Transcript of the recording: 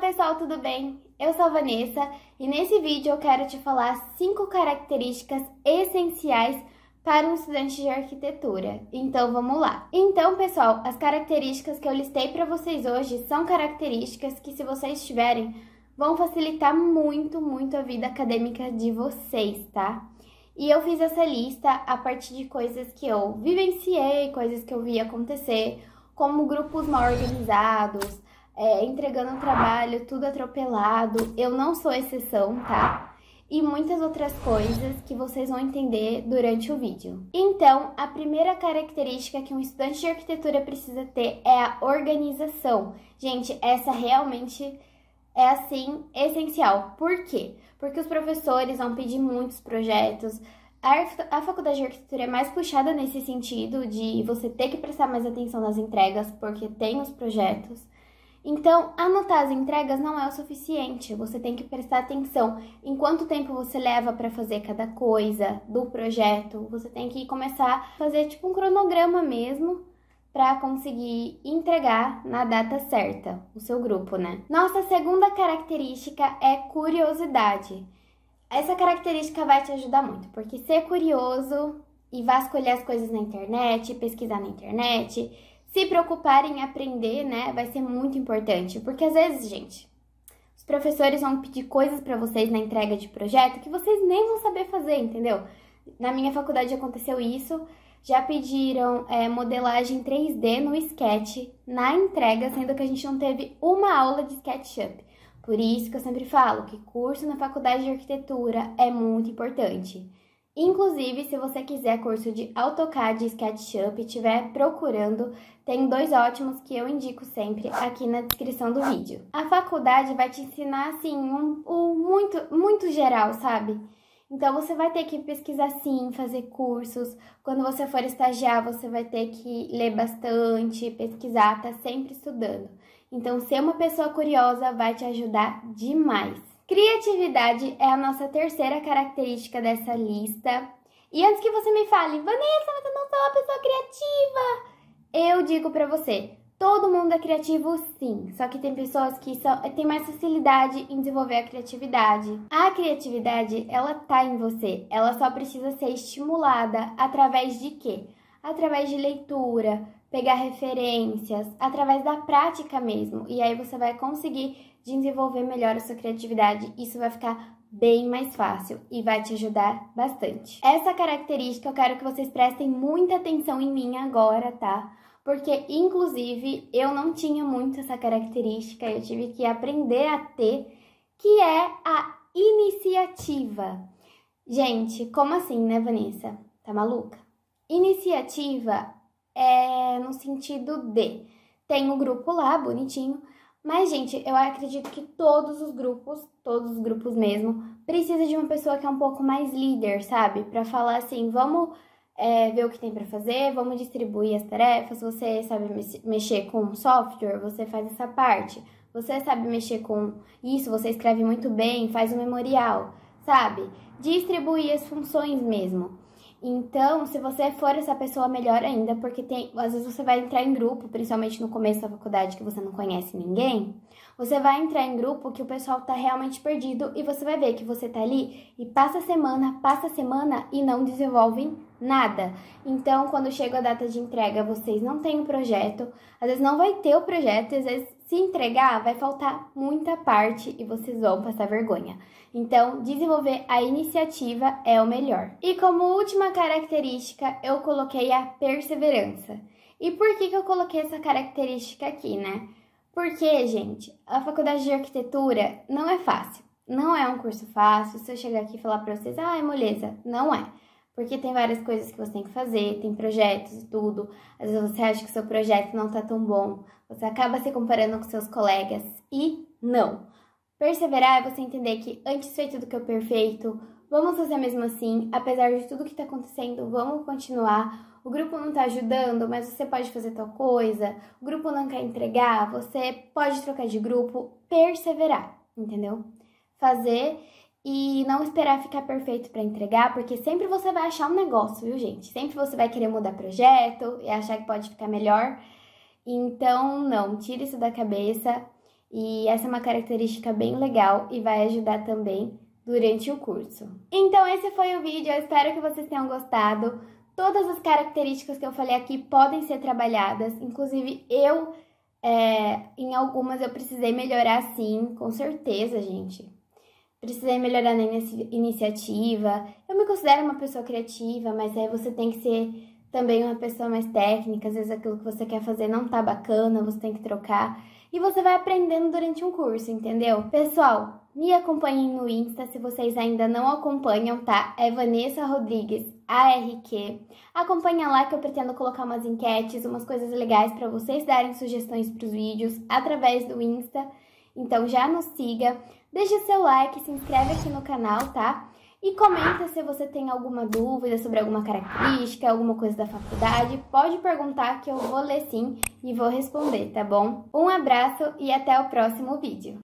pessoal, tudo bem? Eu sou a Vanessa e nesse vídeo eu quero te falar 5 características essenciais para um estudante de arquitetura. Então vamos lá! Então pessoal, as características que eu listei para vocês hoje são características que, se vocês tiverem, vão facilitar muito a vida acadêmica de vocês, tá? E eu fiz essa lista a partir de coisas que eu vivenciei, coisas que eu vi acontecer, como grupos mal organizados, entregando o trabalho, tudo atropelado. Eu não sou exceção, tá? E muitas outras coisas que vocês vão entender durante o vídeo. Então, a primeira característica que um estudante de arquitetura precisa ter é a organização. Gente, essa realmente é, assim, essencial. Por quê? Porque os professores vão pedir muitos projetos. A faculdade de arquitetura é mais puxada nesse sentido de você ter que prestar mais atenção nas entregas, porque tem os projetos. Então, anotar as entregas não é o suficiente, você tem que prestar atenção em quanto tempo você leva para fazer cada coisa do projeto. Você tem que começar a fazer tipo um cronograma mesmo para conseguir entregar na data certa o seu grupo, né? Nossa segunda característica é curiosidade. Essa característica vai te ajudar muito, porque ser curioso e vasculhar as coisas na internet, pesquisar na internet, se preocupar em aprender, né, vai ser muito importante. Porque às vezes, gente, os professores vão pedir coisas para vocês na entrega de projeto que vocês nem vão saber fazer, entendeu? Na minha faculdade aconteceu isso, já pediram modelagem 3D no Sketch na entrega, sendo que a gente não teve uma aula de SketchUp. Por isso que eu sempre falo que curso na faculdade de arquitetura é muito importante. Inclusive, se você quiser curso de AutoCAD e SketchUp e estiver procurando, tem 2 ótimos que eu indico sempre aqui na descrição do vídeo. A faculdade vai te ensinar, assim, muito geral, sabe? Então, você vai ter que pesquisar sim, fazer cursos. Quando você for estagiar, você vai ter que ler bastante, pesquisar, tá sempre estudando. Então, ser uma pessoa curiosa vai te ajudar demais. Criatividade é a nossa terceira característica dessa lista. E antes que você me fale, Vanessa, mas eu não sou uma pessoa criativa, eu digo pra você, todo mundo é criativo sim, só que tem pessoas que têm mais facilidade em desenvolver a criatividade. A criatividade, ela tá em você, ela só precisa ser estimulada através de quê? Através de leitura, pegar referências, através da prática mesmo. E aí você vai conseguir desenvolver melhor a sua criatividade. Isso vai ficar bem mais fácil e vai te ajudar bastante. Essa característica eu quero que vocês prestem muita atenção em mim agora, tá? Porque, inclusive, eu não tinha muito essa característica, eu tive que aprender a ter, que é a iniciativa. Gente, como assim, né, Vanessa? Tá maluca? Iniciativa é no sentido de, tem um grupo lá, bonitinho, mas, gente, eu acredito que todos os grupos mesmo, precisa de uma pessoa que é um pouco mais líder, sabe? Pra falar assim, vamos ver o que tem pra fazer, vamos distribuir as tarefas, você sabe mexer com software, você faz essa parte, você sabe mexer com isso, você escreve muito bem, faz um memorial, sabe? Distribuir as funções mesmo. Então, se você for essa pessoa, melhor ainda, porque às vezes você vai entrar em grupo, principalmente no começo da faculdade, que você não conhece ninguém, você vai entrar em grupo que o pessoal tá realmente perdido e você vai ver que você tá ali e passa a semana e não desenvolvem nada. Então, quando chega a data de entrega, vocês não têm o projeto, às vezes não vai ter o projeto, às vezes se entregar vai faltar muita parte e vocês vão passar vergonha. Então, desenvolver a iniciativa é o melhor. E como última característica, eu coloquei a perseverança. E por que eu coloquei essa característica aqui, né? Porque, gente, a faculdade de arquitetura não é fácil. Não é um curso fácil. Se eu chegar aqui e falar pra vocês, ah, é moleza, não é. Porque tem várias coisas que você tem que fazer, tem projetos e tudo. Às vezes você acha que o seu projeto não tá tão bom, você acaba se comparando com seus colegas e não. Perseverar é você entender que antes feito do que o perfeito, vamos fazer mesmo assim, apesar de tudo que tá acontecendo, vamos continuar. O grupo não tá ajudando, mas você pode fazer tal coisa, o grupo não quer entregar, você pode trocar de grupo, perseverar, entendeu? Fazer. E não esperar ficar perfeito para entregar, porque sempre você vai achar um negócio, viu, gente? Sempre você vai querer mudar projeto e achar que pode ficar melhor. Então, não, tira isso da cabeça E essa é uma característica bem legal e vai ajudar também durante o curso. Então esse foi o vídeo, eu espero que vocês tenham gostado. Todas as características que eu falei aqui podem ser trabalhadas, inclusive eu, em algumas eu precisei melhorar sim, com certeza, gente. Precisei melhorar na iniciativa, eu me considero uma pessoa criativa, mas aí você tem que ser também uma pessoa mais técnica, às vezes aquilo que você quer fazer não tá bacana, você tem que trocar. E você vai aprendendo durante um curso, entendeu? Pessoal, me acompanhem no Insta se vocês ainda não acompanham, tá? É Vanessa Rodrigues ARQ. Acompanha lá que eu pretendo colocar umas enquetes, umas coisas legais pra vocês darem sugestões pros vídeos através do Insta. Então já nos siga, deixa seu like, se inscreve aqui no canal, tá? E comenta se você tem alguma dúvida sobre alguma característica, alguma coisa da faculdade. Pode perguntar que eu vou ler sim e vou responder, tá bom? Um abraço e até o próximo vídeo.